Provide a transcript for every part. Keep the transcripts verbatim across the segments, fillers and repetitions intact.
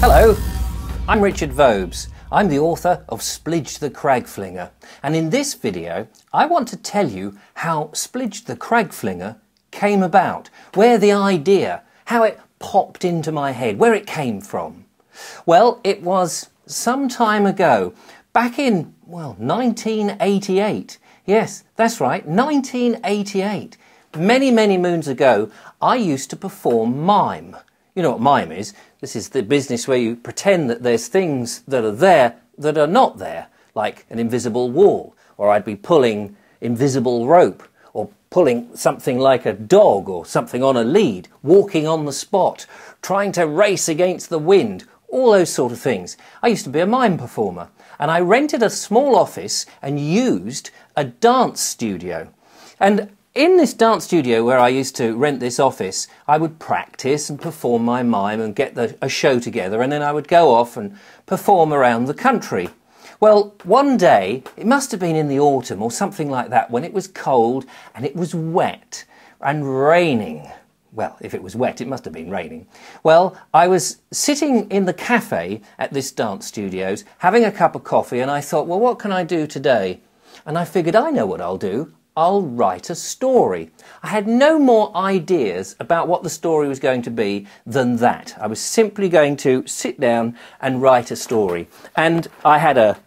Hello, I'm Richard Vobes. I'm the author of Splidge the Cragflinger, and in this video I want to tell you how Splidge the Cragflinger came about, where the idea, how it popped into my head, where it came from. Well, it was some time ago, back in, well, nineteen eighty-eight. Yes, that's right, nineteen eighty-eight. Many, many moons ago, I used to perform mime. You know what mime is? This is the business where you pretend that there's things that are there that are not there, like an invisible wall, or I'd be pulling invisible rope, or pulling something like a dog or something on a lead, walking on the spot, trying to race against the wind, all those sort of things. I used to be a mime performer, and I rented a small office and used a dance studio. And in this dance studio where I used to rent this office, I would practice and perform my mime and get the, a show together, and then I would go off and perform around the country. Well, one day, it must have been in the autumn or something like that, when it was cold and it was wet and raining. Well, if it was wet, it must have been raining. Well, I was sitting in the cafe at this dance studios having a cup of coffee, and I thought, well, what can I do today? And I figured, I know what I'll do. I'll write a story. I had no more ideas about what the story was going to be than that. I was simply going to sit down and write a story. And I had a,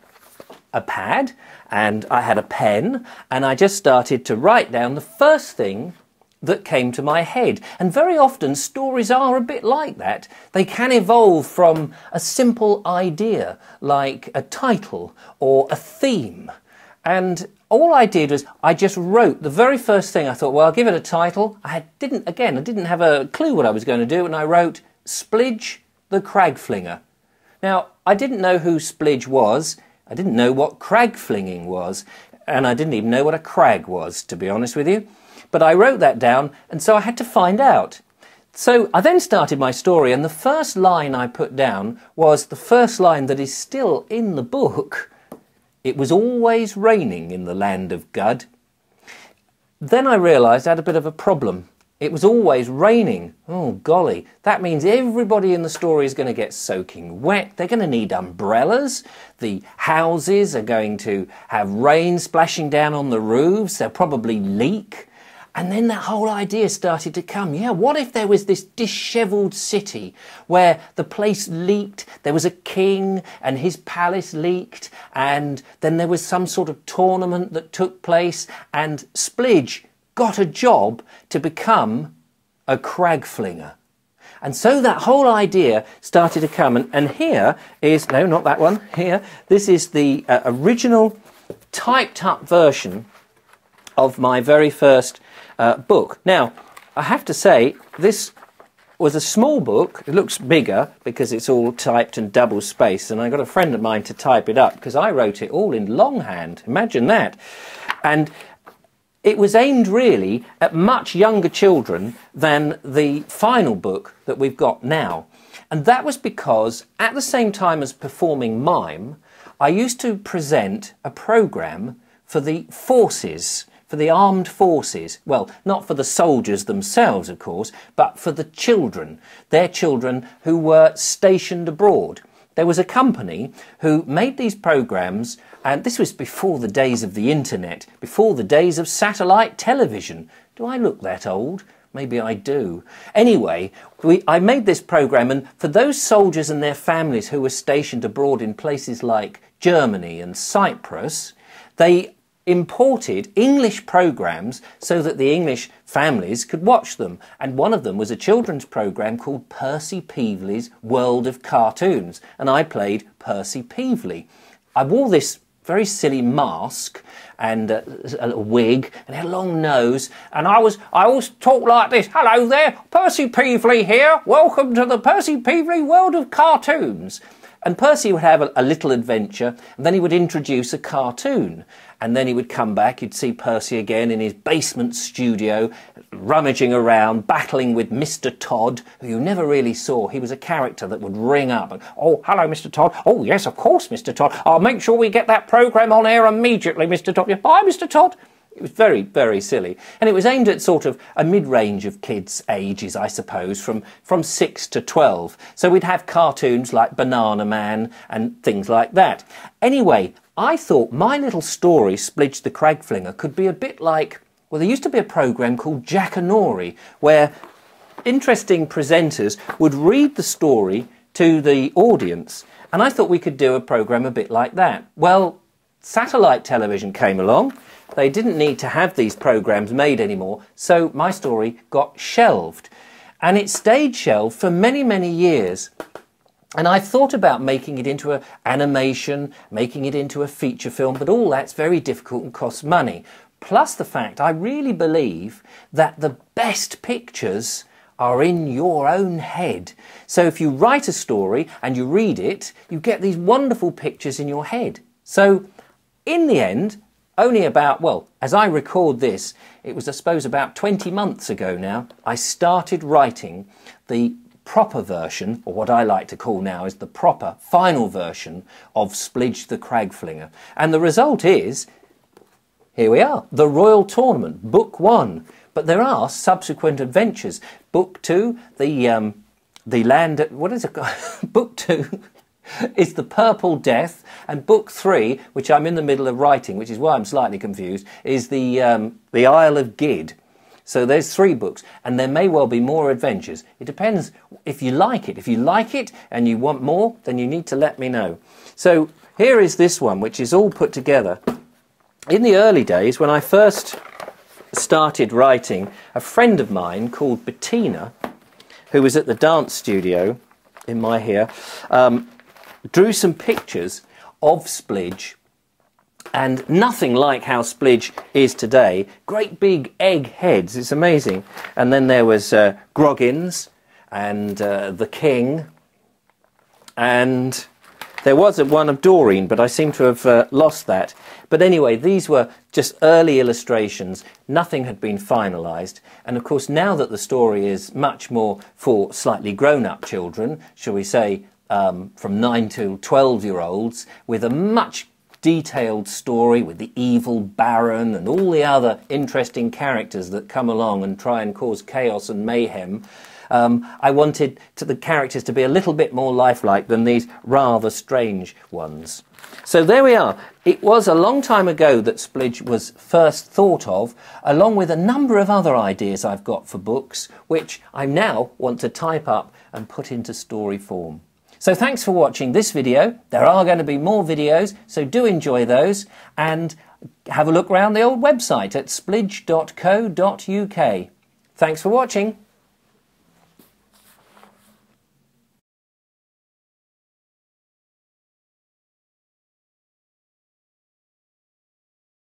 a pad, and I had a pen, and I just started to write down the first thing that came to my head. And very often stories are a bit like that. They can evolve from a simple idea, like a title or a theme. And all I did was I just wrote the very first thing. I thought, well, I'll give it a title. I had, didn't, again, I didn't have a clue what I was going to do, and I wrote Splidge the Cragflinger. Now, I didn't know who Splidge was. I didn't know what cragflinging was, and I didn't even know what a crag was, to be honest with you. But I wrote that down, and so I had to find out. So I then started my story, and the first line I put down was the first line that is still in the book. It was always raining in the land of Gud. Then I realised I had a bit of a problem. It was always raining. Oh, golly. That means everybody in the story is going to get soaking wet. They're going to need umbrellas. The houses are going to have rain splashing down on the roofs. They'll probably leak. And then that whole idea started to come. Yeah, what if there was this dishevelled city where the place leaked, there was a king and his palace leaked, and then there was some sort of tournament that took place, and Splidge got a job to become a cragflinger. And so that whole idea started to come. And, and here is, no, not that one, here, this is the uh, original typed up version of my very first Uh, book. Now, I have to say, this was a small book. It looks bigger because it's all typed and double-spaced, and I got a friend of mine to type it up because I wrote it all in longhand. Imagine that. And it was aimed really at much younger children than the final book that we've got now. And that was because at the same time as performing mime, I used to present a programme for the forces, for the armed forces. Well, not for the soldiers themselves, of course, but for the children, their children who were stationed abroad. There was a company who made these programmes, and this was before the days of the internet, before the days of satellite television. Do I look that old? Maybe I do. Anyway, we, I made this programme, and for those soldiers and their families who were stationed abroad in places like Germany and Cyprus, they imported English programmes so that the English families could watch them. And one of them was a children's programme called Percy Peevly's World of Cartoons, and I played Percy Peevely. I wore this very silly mask and a, a wig, and had a long nose, and I was I always talked like this. Hello there, Percy Peevely here. Welcome to the Percy Peevely World of Cartoons. And Percy would have a, a little adventure, and then he would introduce a cartoon. And then he would come back, you'd see Percy again in his basement studio, rummaging around, battling with Mister Todd, who you never really saw. He was a character that would ring up. And, oh, hello, Mister Todd. Oh, yes, of course, Mister Todd. I'll make sure we get that programme on air immediately, Mister Todd. Bye, Mister Todd. It was very, very silly. And it was aimed at sort of a mid-range of kids' ages, I suppose, from, from six to twelve. So we'd have cartoons like Banana Man and things like that. Anyway, I thought my little story, Splidge the Cragflinger, could be a bit like... Well, there used to be a programme called Jackanory, where interesting presenters would read the story to the audience. And I thought we could do a programme a bit like that. Well, satellite television came along. They didn't need to have these programmes made anymore, so my story got shelved. And it stayed shelved for many, many years. And I thought about making it into an animation, making it into a feature film, but all that's very difficult and costs money. Plus the fact I really believe that the best pictures are in your own head. So if you write a story and you read it, you get these wonderful pictures in your head. So in the end, only about, well, as I record this, it was I suppose about twenty months ago now, I started writing the proper version, or what I like to call now is the proper final version of Splidge the Cragflinger. And the result is, here we are, The Royal Tournament, Book One. But there are subsequent adventures. Book Two, the, um, the land, at, what is it called? Book Two... is The Purple Death, and book three, which I'm in the middle of writing, which is why I'm slightly confused, is the, um, the Isle of Gid. So there's three books, and there may well be more adventures. It depends if you like it. If you like it and you want more, then you need to let me know. So here is this one, which is all put together. In the early days, when I first started writing, a friend of mine called Bettina, who was at the dance studio in my here, um, drew some pictures of Splidge, and nothing like how Splidge is today. Great big egg heads, it's amazing. And then there was uh, Groggins and uh, the King, and there was a one of Doreen, but I seem to have uh, lost that. But anyway, these were just early illustrations. Nothing had been finalised. And of course, now that the story is much more for slightly grown-up children, shall we say, Um, from nine to twelve year olds, with a much detailed story with the evil Baron and all the other interesting characters that come along and try and cause chaos and mayhem. Um, I wanted to, the characters to be a little bit more lifelike than these rather strange ones. So there we are. It was a long time ago that Splidge was first thought of, along with a number of other ideas I've got for books, which I now want to type up and put into story form. So thanks for watching this video. There are going to be more videos, so do enjoy those, and have a look around the old website at splidge dot co dot U K. Thanks for watching.